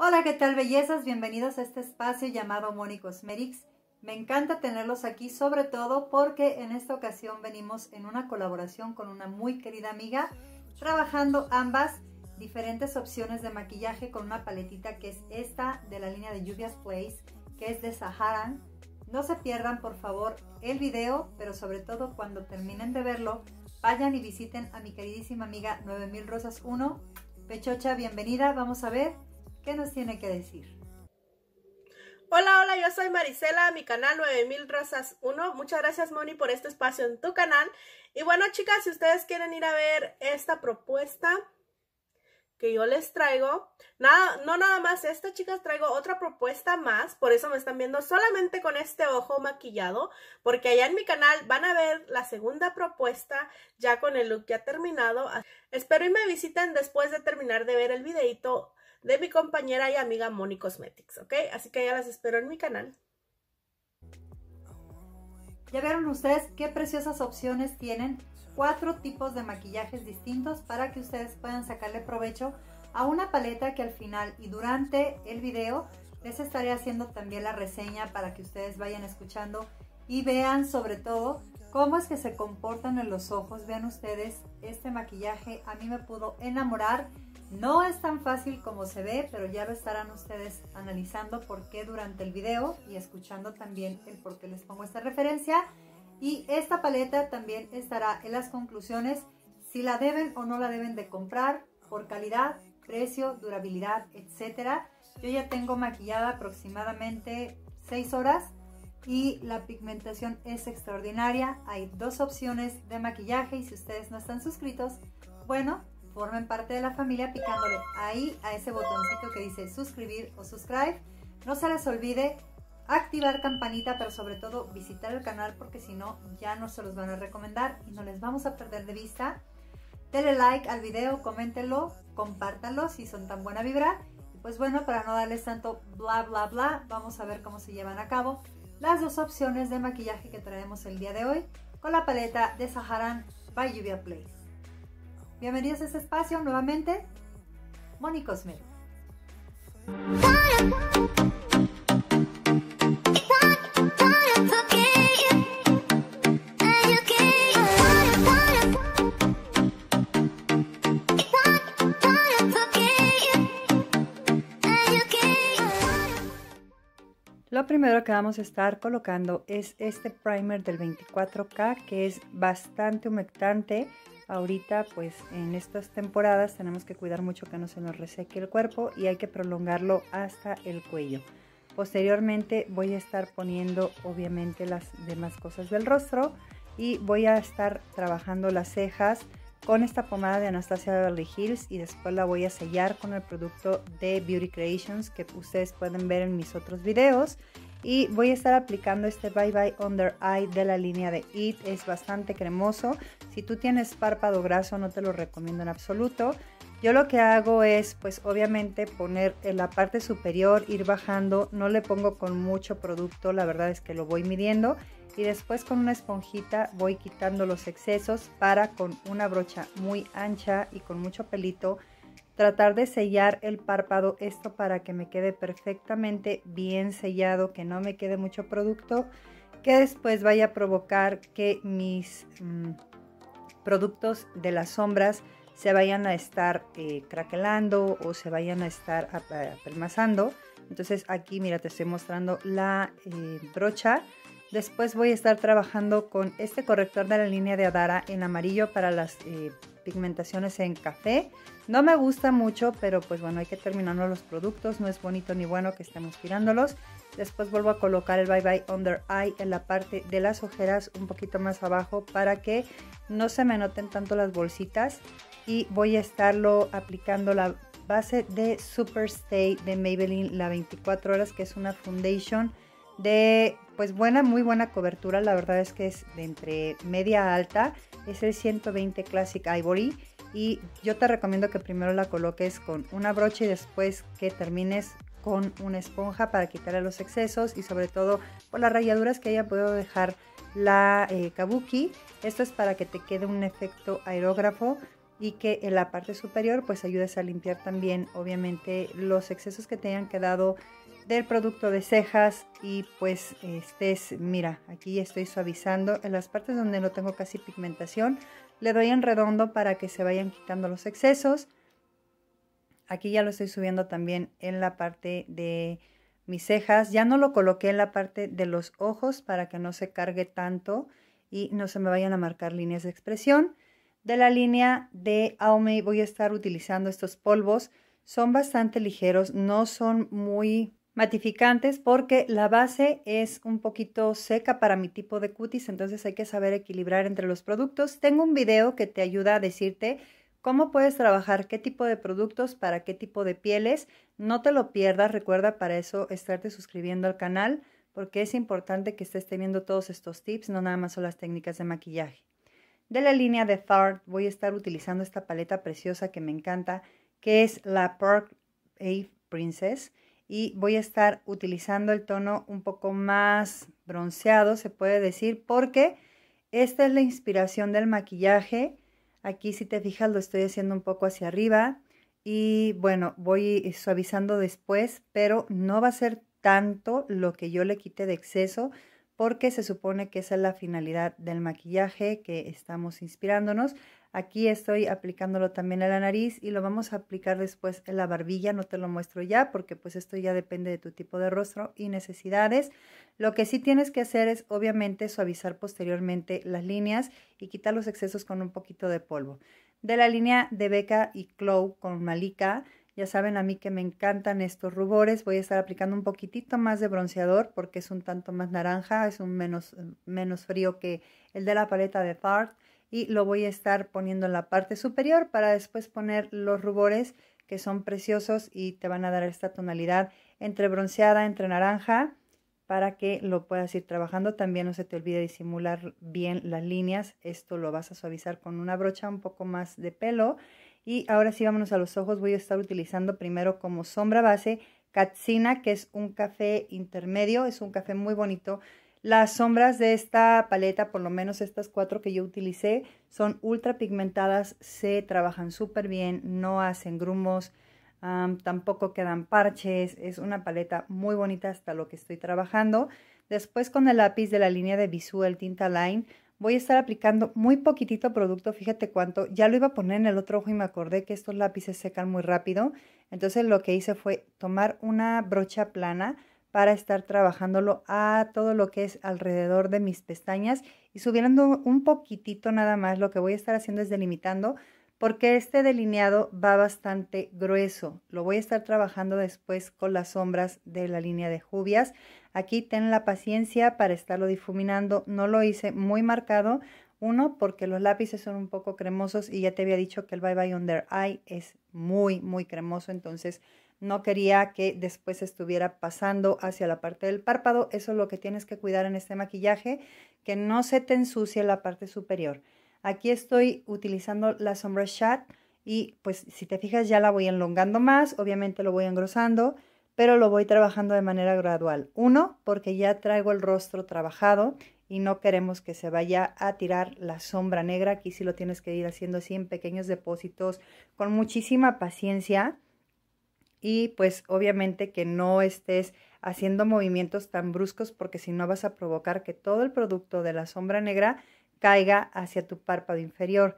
Hola, ¿qué tal bellezas? Bienvenidos a este espacio llamado Moni Cosmetics. Me encanta tenerlos aquí, sobre todo porque en esta ocasión venimos en una colaboración con una muy querida amiga, trabajando ambas diferentes opciones de maquillaje con una paletita que es esta de la línea de Juvia's Place, que es de Saharan. No se pierdan por favor el video, pero sobre todo cuando terminen de verlo, vayan y visiten a mi queridísima amiga Nuevemilrosas1. Pechocha, bienvenida, vamos a ver qué nos tiene que decir. Hola, hola, yo soy Maricela, mi canal 9000rosas1. Muchas gracias, Moni, por este espacio en tu canal. Y bueno, chicas, si ustedes quieren ir a ver esta propuesta que yo les traigo, no nada más esta, chicas, traigo otra propuesta más. Por eso me están viendo solamente con este ojo maquillado, porque allá en mi canal van a ver la segunda propuesta ya con el look ya terminado. Espero y me visiten después de terminar de ver el videito de mi compañera y amiga Moni Cosmetics, ¿ok? Así que ya las espero en mi canal. Ya vieron ustedes qué preciosas opciones tienen, 4 tipos de maquillajes distintos para que ustedes puedan sacarle provecho a una paleta que al final y durante el video les estaré haciendo también la reseña para que ustedes vayan escuchando y vean sobre todo cómo es que se comportan en los ojos. Vean ustedes, este maquillaje a mí me pudo enamorar. No es tan fácil como se ve, pero ya lo estarán ustedes analizando por qué durante el video y escuchando también el por qué les pongo esta referencia. Y esta paleta también estará en las conclusiones, si la deben o no la deben de comprar, por calidad, precio, durabilidad, etc. Yo ya tengo maquillada aproximadamente 6 horas y la pigmentación es extraordinaria. Hay 2 opciones de maquillaje y si ustedes no están suscritos, bueno, formen parte de la familia picándole ahí a ese botoncito que dice suscribir o subscribe. No se les olvide activar campanita, pero sobre todo visitar el canal, porque si no ya no se los van a recomendar y no les vamos a perder de vista. Denle like al video, coméntenlo, compártanlo si son tan buena vibra. Y pues bueno, para no darles tanto bla bla bla, vamos a ver cómo se llevan a cabo las 2 opciones de maquillaje que traemos el día de hoy con la paleta de Saharan by Juvia's Place. Bienvenidos a este espacio nuevamente, Moni Cosmetics. Lo primero que vamos a estar colocando es este primer del 24K, que es bastante humectante. Ahorita, pues en estas temporadas tenemos que cuidar mucho que no se nos reseque el cuerpo y hay que prolongarlo hasta el cuello. Posteriormente voy a estar poniendo obviamente las demás cosas del rostro y voy a estar trabajando las cejas con esta pomada de Anastasia Beverly Hills y después la voy a sellar con el producto de Beauty Creations que ustedes pueden ver en mis otros videos. Y voy a estar aplicando este Bye Bye Under Eye de la línea de It. Es bastante cremoso. Si tú tienes párpado graso, no te lo recomiendo en absoluto. Yo lo que hago es, pues obviamente, poner en la parte superior, ir bajando. No le pongo con mucho producto, la verdad es que lo voy midiendo. Y después con una esponjita voy quitando los excesos para con una brocha muy ancha y con mucho pelito tratar de sellar el párpado, esto para que me quede perfectamente bien sellado, que no me quede mucho producto, que después vaya a provocar que mis productos de las sombras se vayan a estar craquelando o se vayan a estar apelmazando. Entonces aquí, mira, te estoy mostrando la brocha. Después voy a estar trabajando con este corrector de la línea de Adara en amarillo para las pigmentaciones en café. No me gusta mucho, pero pues bueno, hay que terminarnos los productos, no es bonito ni bueno que estemos tirándolos. Después vuelvo a colocar el Bye Bye Under Eye en la parte de las ojeras, un poquito más abajo, para que no se me noten tanto las bolsitas. Y voy a estarlo aplicando la base de Super Stay de Maybelline, la 24 horas, que es una foundation de pues buena, muy buena cobertura, la verdad es que es de entre media a alta, es el 120 Classic Ivory y yo te recomiendo que primero la coloques con una brocha y después que termines con una esponja para quitarle los excesos y sobre todo por las rayaduras que haya podido dejar la kabuki. Esto es para que te quede un efecto aerógrafo y que en la parte superior pues ayudes a limpiar también obviamente los excesos que te hayan quedado del producto de cejas. Y pues mira, aquí estoy suavizando en las partes donde no tengo casi pigmentación, le doy en redondo para que se vayan quitando los excesos. Aquí ya lo estoy subiendo también en la parte de mis cejas, ya no lo coloqué en la parte de los ojos para que no se cargue tanto y no se me vayan a marcar líneas de expresión. De la línea de Almay voy a estar utilizando estos polvos, son bastante ligeros, no son muy matificantes porque la base es un poquito seca para mi tipo de cutis, entonces hay que saber equilibrar entre los productos. Tengo un video que te ayuda a decirte cómo puedes trabajar qué tipo de productos para qué tipo de pieles, no te lo pierdas, recuerda para eso estarte suscribiendo al canal porque es importante que estés teniendo todos estos tips, no nada más son las técnicas de maquillaje. De la línea de Fard voy a estar utilizando esta paleta preciosa que me encanta, que es la Pearl Ave Princess. Y voy a estar utilizando el tono un poco más bronceado, se puede decir, porque esta es la inspiración del maquillaje. Aquí si te fijas lo estoy haciendo un poco hacia arriba. Y bueno, voy suavizando después, pero no va a ser tanto lo que yo le quite de exceso, porque se supone que esa es la finalidad del maquillaje, que estamos inspirándonos. Aquí estoy aplicándolo también a la nariz y lo vamos a aplicar después en la barbilla, no te lo muestro ya porque pues esto ya depende de tu tipo de rostro y necesidades. Lo que sí tienes que hacer es obviamente suavizar posteriormente las líneas y quitar los excesos con un poquito de polvo. De la línea de Becca y Chloe con Malika, ya saben a mí que me encantan estos rubores, voy a estar aplicando un poquitito más de bronceador porque es un tanto más naranja, es un menos frío que el de la paleta de Fard y lo voy a estar poniendo en la parte superior para después poner los rubores que son preciosos y te van a dar esta tonalidad entre bronceada, entre naranja, para que lo puedas ir trabajando. También no se te olvide disimular bien las líneas, esto lo vas a suavizar con una brocha un poco más de pelo. Y ahora sí, vámonos a los ojos. Voy a estar utilizando primero como sombra base Katsina, que es un café intermedio, es un café muy bonito. Las sombras de esta paleta, por lo menos estas 4 que yo utilicé, son ultra pigmentadas, se trabajan súper bien, no hacen grumos, tampoco quedan parches, es una paleta muy bonita hasta lo que estoy trabajando. Después con el lápiz de la línea de Visuel Tinta Line, voy a estar aplicando muy poquitito producto, fíjate cuánto, ya lo iba a poner en el otro ojo y me acordé que estos lápices secan muy rápido, entonces lo que hice fue tomar una brocha plana para estar trabajándolo a todo lo que es alrededor de mis pestañas y subiendo un poquitito nada más. Lo que voy a estar haciendo es delimitando porque este delineado va bastante grueso, lo voy a estar trabajando después con las sombras de la línea de Juvia's. Aquí ten la paciencia para estarlo difuminando, no lo hice muy marcado, uno porque los lápices son un poco cremosos y ya te había dicho que el Bye Bye on Their Eye es muy cremoso, entonces no quería que después estuviera pasando hacia la parte del párpado. Eso es lo que tienes que cuidar en este maquillaje, que no se te ensucie la parte superior. Aquí estoy utilizando la sombra Chat y pues si te fijas ya la voy enlongando más, obviamente lo voy engrosando, pero lo voy trabajando de manera gradual. Uno, porque ya traigo el rostro trabajado y no queremos que se vaya a tirar la sombra negra. Aquí sí lo tienes que ir haciendo así en pequeños depósitos con muchísima paciencia y pues obviamente que no estés haciendo movimientos tan bruscos porque si no vas a provocar que todo el producto de la sombra negra caiga hacia tu párpado inferior.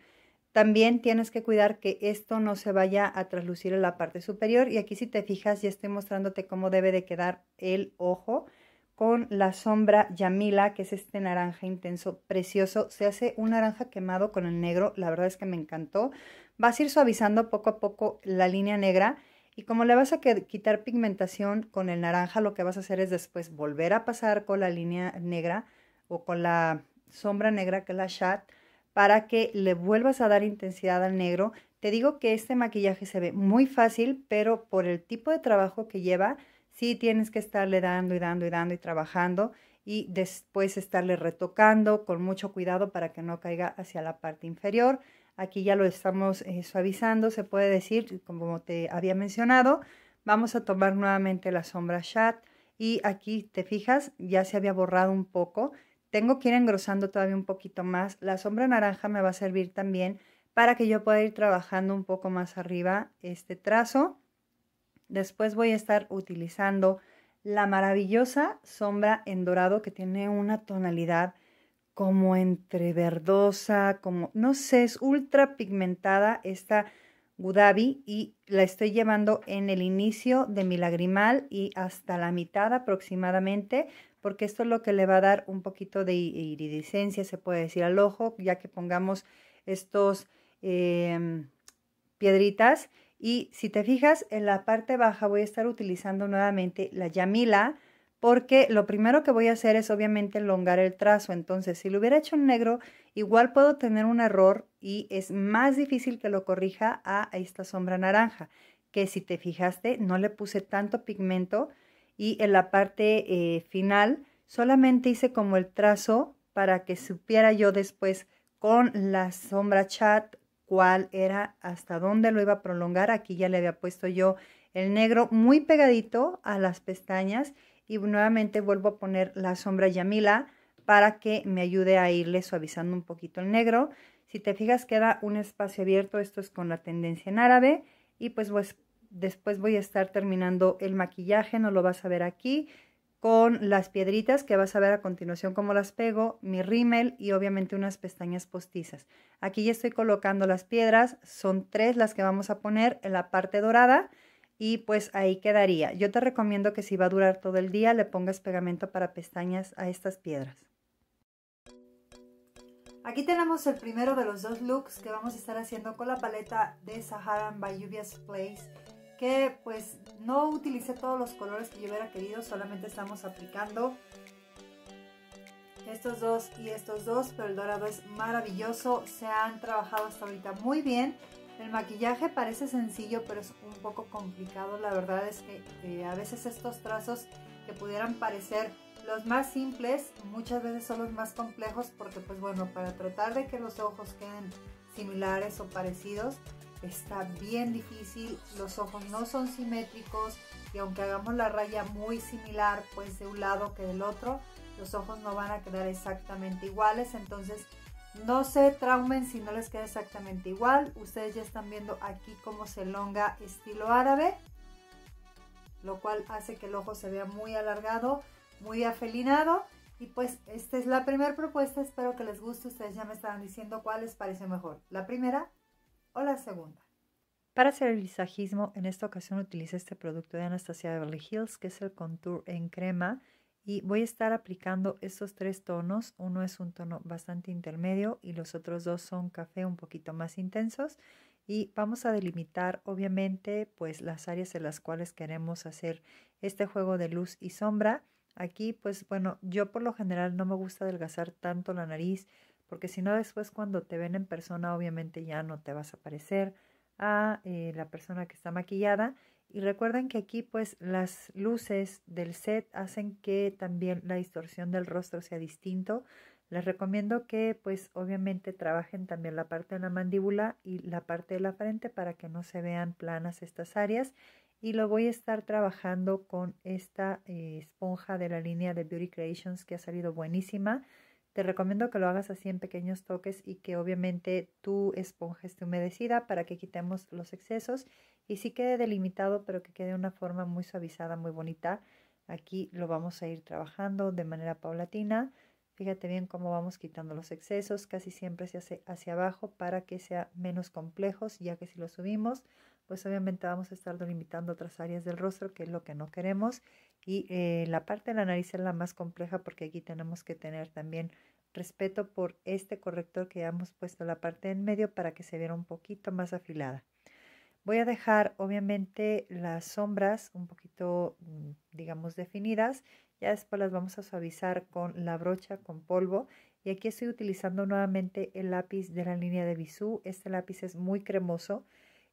También tienes que cuidar que esto no se vaya a traslucir en la parte superior y aquí si te fijas ya estoy mostrándote cómo debe de quedar el ojo con la sombra Yamila, que es este naranja intenso precioso, se hace un naranja quemado con el negro, la verdad es que me encantó. Vas a ir suavizando poco a poco la línea negra y como le vas a quitar pigmentación con el naranja, lo que vas a hacer es después volver a pasar con la línea negra o con la sombra negra, que es la Chat, para que le vuelvas a dar intensidad al negro. Te digo que este maquillaje se ve muy fácil, pero por el tipo de trabajo que lleva, sí tienes que estarle dando y dando y dando y trabajando y después estarle retocando con mucho cuidado para que no caiga hacia la parte inferior. Aquí ya lo estamos suavizando, se puede decir, como te había mencionado. Vamos a tomar nuevamente la sombra Chat y aquí te fijas, ya se había borrado un poco. Tengo que ir engrosando todavía un poquito más. La sombra naranja me va a servir también para que yo pueda ir trabajando un poco más arriba este trazo. Después voy a estar utilizando la maravillosa sombra en dorado, que tiene una tonalidad como entre verdosa, como, no sé, es ultra pigmentada esta Gudabi, y la estoy llevando en el inicio de mi lagrimal y hasta la mitad aproximadamente, porque esto es lo que le va a dar un poquito de iridiscencia, se puede decir, al ojo, ya que pongamos estos piedritas. Y si te fijas, en la parte baja voy a estar utilizando nuevamente la Yamila, porque lo primero que voy a hacer es obviamente elongar el trazo. Entonces, si lo hubiera hecho en negro, igual puedo tener un error y es más difícil que lo corrija a esta sombra naranja, que si te fijaste no le puse tanto pigmento, y en la parte final solamente hice como el trazo para que supiera yo después con la sombra chat cuál era, hasta dónde lo iba a prolongar. Aquí ya le había puesto yo el negro muy pegadito a las pestañas, y nuevamente vuelvo a poner la sombra Yamila para que me ayude a irle suavizando un poquito el negro. Si te fijas, queda un espacio abierto, esto es con la tendencia en árabe. Y pues después voy a estar terminando el maquillaje, no lo vas a ver aquí, con las piedritas que vas a ver a continuación cómo las pego, mi rímel y obviamente unas pestañas postizas. Aquí ya estoy colocando las piedras, son 3 las que vamos a poner en la parte dorada, y pues ahí quedaría. Yo te recomiendo que si va a durar todo el día le pongas pegamento para pestañas a estas piedras. Aquí tenemos el primero de los 2 looks que vamos a estar haciendo con la paleta de Saharan by Juvia's Place, que pues no utilicé todos los colores que yo hubiera querido, solamente estamos aplicando estos 2 y estos 2, pero el dorado es maravilloso, se han trabajado hasta ahorita muy bien. El maquillaje parece sencillo, pero es un poco complicado, la verdad es que a veces estos trazos que pudieran parecer los más simples, muchas veces son los más complejos, porque pues bueno, para tratar de que los ojos queden similares o parecidos, está bien difícil, los ojos no son simétricos, y aunque hagamos la raya muy similar pues de un lado que del otro, los ojos no van a quedar exactamente iguales. Entonces no se traumen si no les queda exactamente igual. Ustedes ya están viendo aquí cómo se elonga estilo árabe, lo cual hace que el ojo se vea muy alargado, muy afelinado. Y pues esta es la primera propuesta, espero que les guste, ustedes ya me estaban diciendo cuál les pareció mejor, la primera o la segunda. Para hacer el visajismo, en esta ocasión utilicé este producto de Anastasia Beverly Hills, que es el Contour en crema, y voy a estar aplicando estos 3 tonos. Uno es un tono bastante intermedio y los otros 2 son café un poquito más intensos, y vamos a delimitar obviamente pues las áreas en las cuales queremos hacer este juego de luz y sombra. Aquí pues bueno, yo por lo general no me gusta adelgazar tanto la nariz, porque si no después cuando te ven en persona obviamente ya no te vas a parecer a la persona que está maquillada. Y recuerden que aquí pues las luces del set hacen que también la distorsión del rostro sea distinto. Les recomiendo que pues obviamente trabajen también la parte de la mandíbula y la parte de la frente para que no se vean planas estas áreas. Y lo voy a estar trabajando con esta esponja de la línea de Beauty Creations, que ha salido buenísima. Te recomiendo que lo hagas así en pequeños toques y que obviamente tu esponja esté humedecida para que quitemos los excesos y sí quede delimitado, pero que quede de una forma muy suavizada, muy bonita. Aquí lo vamos a ir trabajando de manera paulatina. Fíjate bien cómo vamos quitando los excesos, casi siempre se hace hacia abajo para que sea menos complejos, ya que si lo subimos pues obviamente vamos a estar delimitando otras áreas del rostro, que es lo que no queremos. Y la parte de la nariz es la más compleja, porque aquí tenemos que tener también respeto por este corrector que ya hemos puesto la parte de en medio para que se viera un poquito más afilada. Voy a dejar obviamente las sombras un poquito, digamos, definidas. Ya después las vamos a suavizar con la brocha, con polvo. Y aquí estoy utilizando nuevamente el lápiz de la línea de Bisú. Este lápiz es muy cremoso.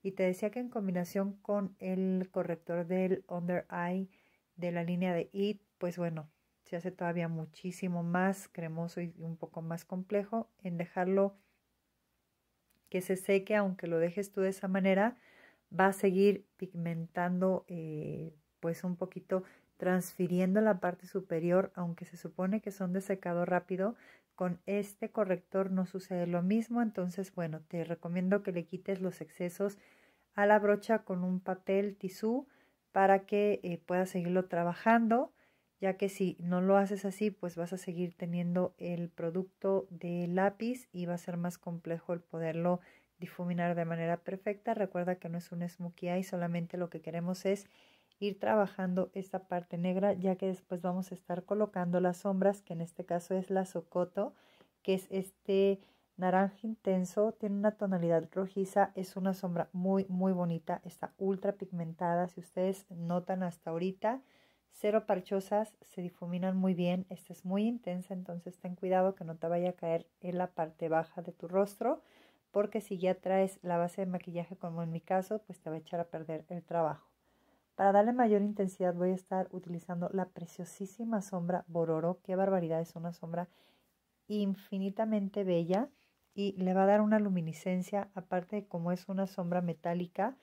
Y te decía que en combinación con el corrector del Under Eye de la línea de It, pues bueno, se hace todavía muchísimo más cremoso y un poco más complejo. En dejarlo que se seque, aunque lo dejes tú de esa manera, va a seguir pigmentando pues un poquito transfiriendo la parte superior, aunque se supone que son de secado rápido, con este corrector no sucede lo mismo. Entonces, bueno, te recomiendo que le quites los excesos a la brocha con un papel tisú para que puedas seguirlo trabajando, ya que si no lo haces así, pues vas a seguir teniendo el producto de lápiz y va a ser más complejo el poderlo difuminar de manera perfecta. Recuerda que no es un smokey eye, solamente lo que queremos es ir trabajando esta parte negra, ya que después vamos a estar colocando las sombras, que en este caso es la Socoto, que es este naranja intenso, tiene una tonalidad rojiza, es una sombra muy bonita, está ultra pigmentada. Si ustedes notan hasta ahorita, cero parchosas, se difuminan muy bien. Esta es muy intensa, entonces ten cuidado que no te vaya a caer en la parte baja de tu rostro, porque si ya traes la base de maquillaje como en mi caso, pues te va a echar a perder el trabajo. Para darle mayor intensidad voy a estar utilizando la preciosísima sombra Bororo. Qué barbaridad, es una sombra infinitamente bella y le va a dar una luminiscencia. Aparte de como es una sombra metálica,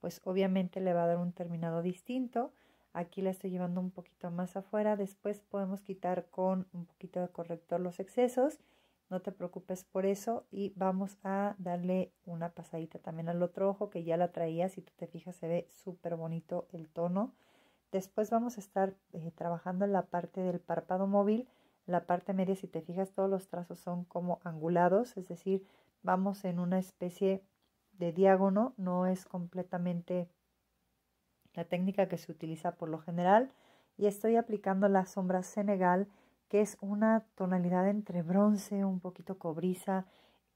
pues obviamente le va a dar un terminado distinto. Aquí la estoy llevando un poquito más afuera. Después podemos quitar con un poquito de corrector los excesos. No te preocupes por eso. Y vamos a darle una pasadita también al otro ojo, que ya la traía. Si tú te fijas, se ve súper bonito el tono. Después vamos a estar trabajando en la parte del párpado móvil. La parte media, si te fijas, todos los trazos son como angulados. Es decir, vamos en una especie de diágono. No es completamente la técnica que se utiliza por lo general. Y estoy aplicando la sombra Senegal, que es una tonalidad entre bronce, un poquito cobriza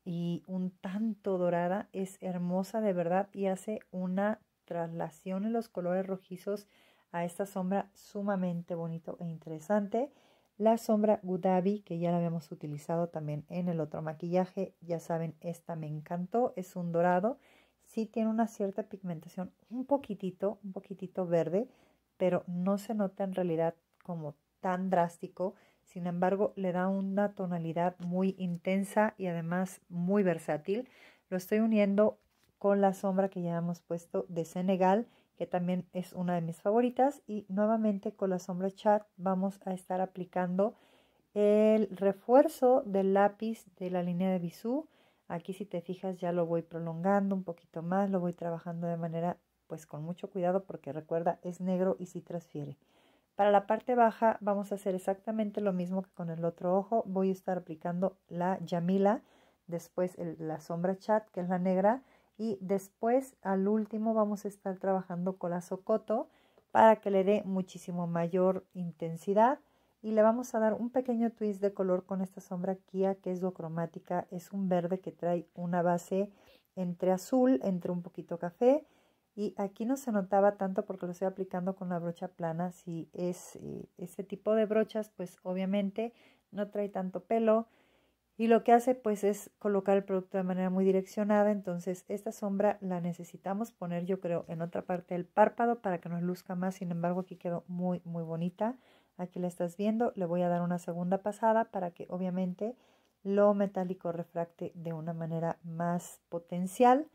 y un tanto dorada. Es hermosa de verdad y hace una traslación en los colores rojizos a esta sombra sumamente bonito e interesante. La sombra Gudabi, que ya la habíamos utilizado también en el otro maquillaje, ya saben, esta me encantó, es un dorado. Sí tiene una cierta pigmentación, un poquitito verde, pero no se nota en realidad como tan drástico. Sin embargo, le da una tonalidad muy intensa y además muy versátil. Lo estoy uniendo con la sombra que ya hemos puesto de Senegal, que también es una de mis favoritas. Y nuevamente con la sombra Chat vamos a estar aplicando el refuerzo del lápiz de la línea de Bisú. Aquí, si te fijas, ya lo voy prolongando un poquito más, lo voy trabajando de manera, pues con mucho cuidado, porque recuerda, es negro y sí transfiere. Para la parte baja vamos a hacer exactamente lo mismo que con el otro ojo. Voy a estar aplicando la Yamila, después la sombra Chat, que es la negra, y después al último vamos a estar trabajando con la Socoto para que le dé muchísimo mayor intensidad. Y le vamos a dar un pequeño twist de color con esta sombra Kia, que es duocromática. Es un verde que trae una base entre azul, entre un poquito café. Y aquí no se notaba tanto porque lo estoy aplicando con la brocha plana. Si es este tipo de brochas, pues obviamente no trae tanto pelo. Y lo que hace pues es colocar el producto de manera muy direccionada. Entonces esta sombra la necesitamos poner, yo creo, en otra parte del párpado para que nos luzca más. Sin embargo, aquí quedó muy bonita. Aquí la estás viendo, le voy a dar una segunda pasada para que obviamente lo metálico refracte de una manera más potencial.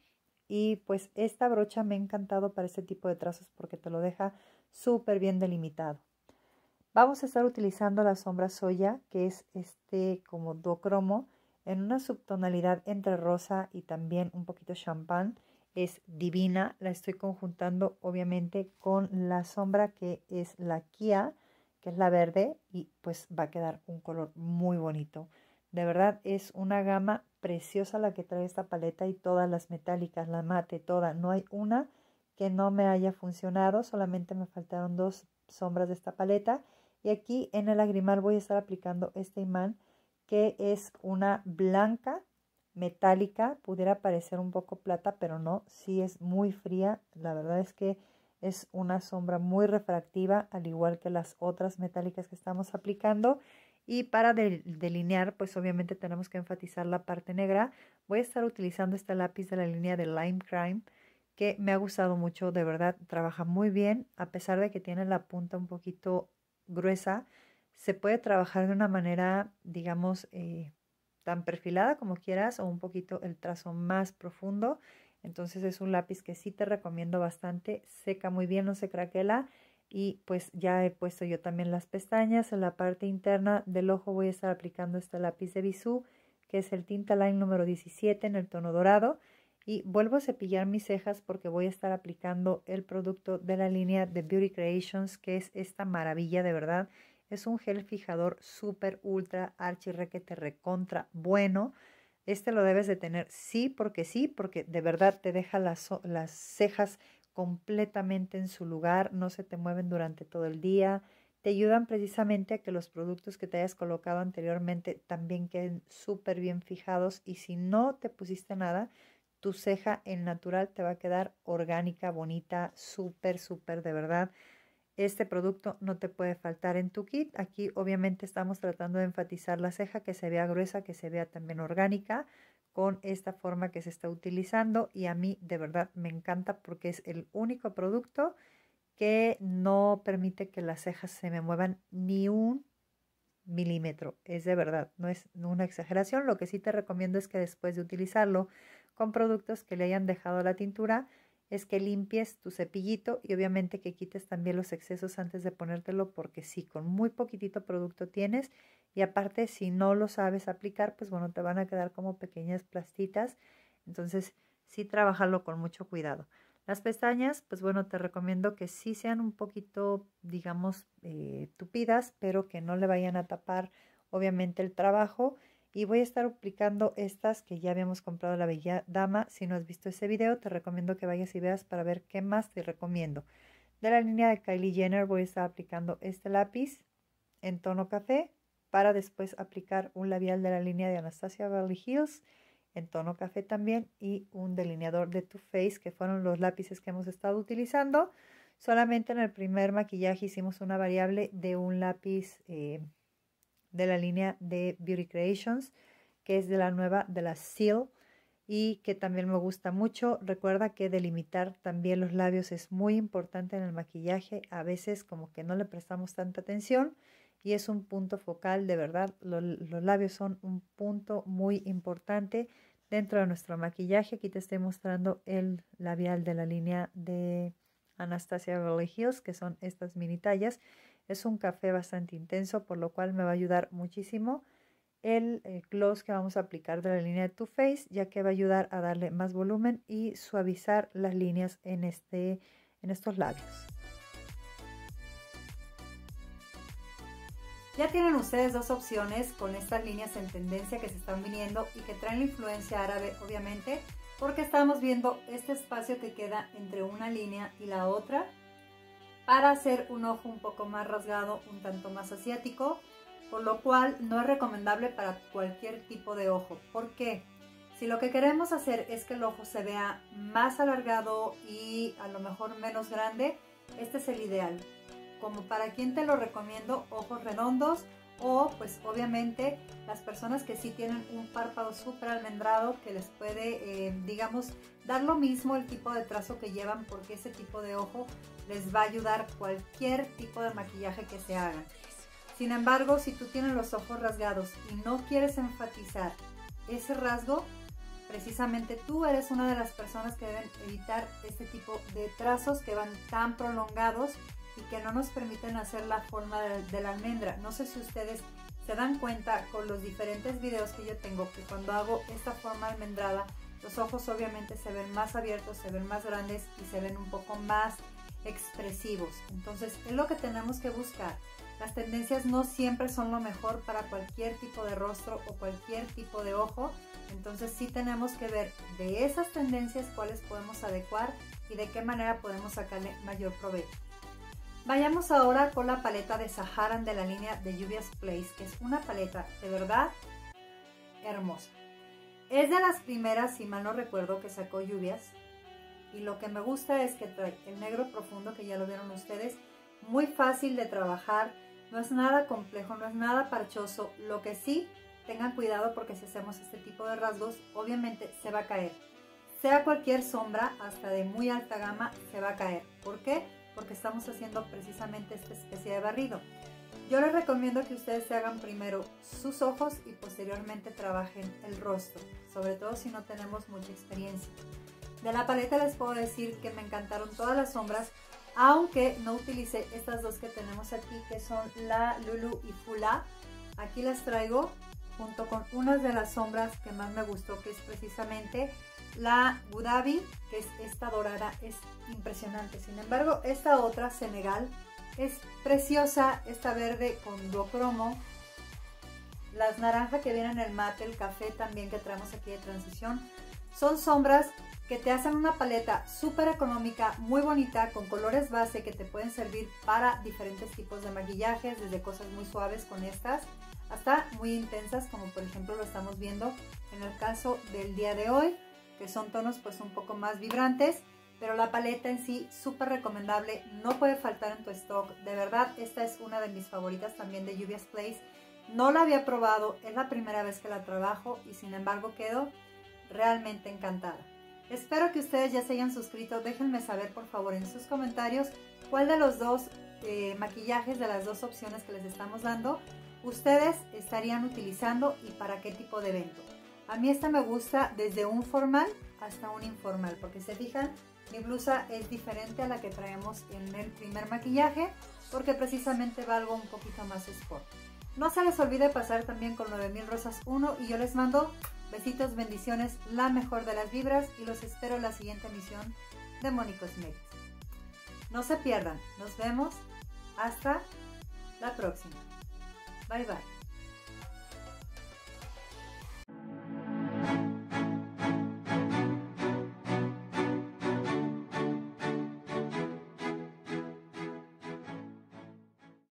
Y pues esta brocha me ha encantado para este tipo de trazos porque te lo deja súper bien delimitado. Vamos a estar utilizando la sombra Soya, que es este como duocromo, en una subtonalidad entre rosa y también un poquito champán. Es divina, la estoy conjuntando obviamente con la sombra que es la Kia, que es la verde, y pues va a quedar un color muy bonito. De verdad es una gama preciosa la que trae esta paleta y todas las metálicas, la mate, toda. No hay una que no me haya funcionado, solamente me faltaron dos sombras de esta paleta. Y aquí en el lagrimal voy a estar aplicando este imán, que es una blanca metálica. Pudiera parecer un poco plata, pero no, sí es muy fría. La verdad es que es una sombra muy refractiva, al igual que las otras metálicas que estamos aplicando. Y para delinear, pues obviamente tenemos que enfatizar la parte negra. Voy a estar utilizando este lápiz de la línea de Lime Crime, que me ha gustado mucho, de verdad. Trabaja muy bien, a pesar de que tiene la punta un poquito gruesa. Se puede trabajar de una manera, digamos, tan perfilada como quieras, o un poquito el trazo más profundo. Entonces es un lápiz que sí te recomiendo bastante, seca muy bien, no se craquela Y pues ya he puesto yo también las pestañas. En la parte interna del ojo voy a estar aplicando este lápiz de Bisú, que es el Tinta Line número 17 en el tono dorado. Y vuelvo a cepillar mis cejas porque voy a estar aplicando el producto de la línea de Beauty Creations, que es esta maravilla, de verdad. Es un gel fijador súper, ultra, archi, requete, recontra, bueno. Este lo debes de tener sí, porque de verdad te deja las cejas completamente en su lugar, no se te mueven durante todo el día, te ayudan precisamente a que los productos que te hayas colocado anteriormente también queden súper bien fijados, y si no te pusiste nada, tu ceja en natural te va a quedar orgánica, bonita, súper, súper, de verdad. Este producto no te puede faltar en tu kit. Aquí obviamente estamos tratando de enfatizar la ceja, que se vea gruesa, que se vea también orgánica, con esta forma que se está utilizando, y a mí de verdad me encanta porque es el único producto que no permite que las cejas se me muevan ni un milímetro. Es de verdad, no es una exageración. Lo que sí te recomiendo es que después de utilizarlo con productos que le hayan dejado la tintura, es que limpies tu cepillito y obviamente que quites también los excesos antes de ponértelo, porque sí, con muy poquitito producto tienes. Y aparte, si no lo sabes aplicar, pues bueno, te van a quedar como pequeñas plastitas. Entonces, sí, trabájalo con mucho cuidado. Las pestañas, pues bueno, te recomiendo que sí sean un poquito, digamos, tupidas, pero que no le vayan a tapar, obviamente, el trabajo. Y voy a estar aplicando estas que ya habíamos comprado la Bella Dama. Si no has visto ese video, te recomiendo que vayas y veas para ver qué más te recomiendo. De la línea de Kylie Jenner voy a estar aplicando este lápiz en tono café, para después aplicar un labial de la línea de Anastasia Beverly Hills en tono café también, y un delineador de Too Faced, que fueron los lápices que hemos estado utilizando. Solamente en el primer maquillaje hicimos una variable de un lápiz de la línea de Beauty Creations, que es de la nueva, de la Seal, y que también me gusta mucho. Recuerda que delimitar también los labios es muy importante en el maquillaje. A veces como que no le prestamos tanta atención y es un punto focal, de verdad. Los labios son un punto muy importante dentro de nuestro maquillaje. Aquí te estoy mostrando el labial de la línea de Anastasia Beverly Hills, que son estas mini tallas. Es un café bastante intenso, por lo cual me va a ayudar muchísimo el gloss que vamos a aplicar de la línea de Too Faced, ya que va a ayudar a darle más volumen y suavizar las líneas en estos labios. Ya tienen ustedes dos opciones con estas líneas en tendencia que se están viniendo y que traen la influencia árabe, obviamente, porque estamos viendo este espacio que queda entre una línea y la otra, para hacer un ojo un poco más rasgado, un tanto más asiático, por lo cual no es recomendable para cualquier tipo de ojo. ¿Por qué? Si lo que queremos hacer es que el ojo se vea más alargado y a lo mejor menos grande, este es el ideal. Como para quien te lo recomiendo, ojos redondos, o pues obviamente las personas que sí tienen un párpado súper almendrado, que les puede, digamos, dar lo mismo el tipo de trazo que llevan, porque ese tipo de ojo les va a ayudar cualquier tipo de maquillaje que se haga. Sin embargo, si tú tienes los ojos rasgados y no quieres enfatizar ese rasgo, precisamente tú eres una de las personas que deben evitar este tipo de trazos que van tan prolongados y que no nos permiten hacer la forma de la almendra. No sé si ustedes se dan cuenta con los diferentes videos que yo tengo, que cuando hago esta forma almendrada, los ojos obviamente se ven más abiertos, se ven más grandes y se ven un poco más expresivos. Entonces es lo que tenemos que buscar. Las tendencias no siempre son lo mejor para cualquier tipo de rostro o cualquier tipo de ojo. Entonces sí tenemos que ver de esas tendencias cuáles podemos adecuar y de qué manera podemos sacarle mayor provecho. Vayamos ahora con la paleta de Saharan de la línea de Juvia's Place, que es una paleta de verdad hermosa. Es de las primeras, si mal no recuerdo, que sacó Juvia's, y lo que me gusta es que trae el negro profundo, que ya lo vieron ustedes, muy fácil de trabajar, no es nada complejo, no es nada parchoso. Lo que sí, tengan cuidado, porque si hacemos este tipo de rasgos, obviamente se va a caer. Sea cualquier sombra, hasta de muy alta gama, se va a caer. ¿Por qué? Porque estamos haciendo precisamente esta especie de barrido. Yo les recomiendo que ustedes se hagan primero sus ojos y posteriormente trabajen el rostro, sobre todo si no tenemos mucha experiencia. De la paleta les puedo decir que me encantaron todas las sombras, aunque no utilicé estas dos que tenemos aquí, que son la Lulu y Fula. Aquí las traigo junto con una de las sombras que más me gustó, que es precisamente la Budabi, que es esta dorada, es impresionante. Sin embargo, esta otra, Senegal, es preciosa, esta verde con duocromo. Las naranjas que vienen en el mate, el café también que traemos aquí de transición, son sombras que te hacen una paleta súper económica, muy bonita, con colores base que te pueden servir para diferentes tipos de maquillajes, desde cosas muy suaves con estas hasta muy intensas, como por ejemplo lo estamos viendo en el caso del día de hoy, que son tonos pues un poco más vibrantes, pero la paleta en sí súper recomendable, no puede faltar en tu stock. De verdad, esta es una de mis favoritas también de Juvia's Place. No la había probado, es la primera vez que la trabajo y sin embargo quedo realmente encantada. Espero que ustedes ya se hayan suscrito. Déjenme saber por favor en sus comentarios cuál de los dos maquillajes, de las dos opciones que les estamos dando, ustedes estarían utilizando y para qué tipo de evento. A mí esta me gusta desde un formal hasta un informal, porque se fijan, mi blusa es diferente a la que traemos en el primer maquillaje, porque precisamente va algo un poquito más sport. No se les olvide pasar también con Nuevemilrosas1 y yo les mando besitos, bendiciones, la mejor de las vibras y los espero en la siguiente emisión de Moni Cosmetics. No se pierdan, nos vemos hasta la próxima. Bye bye.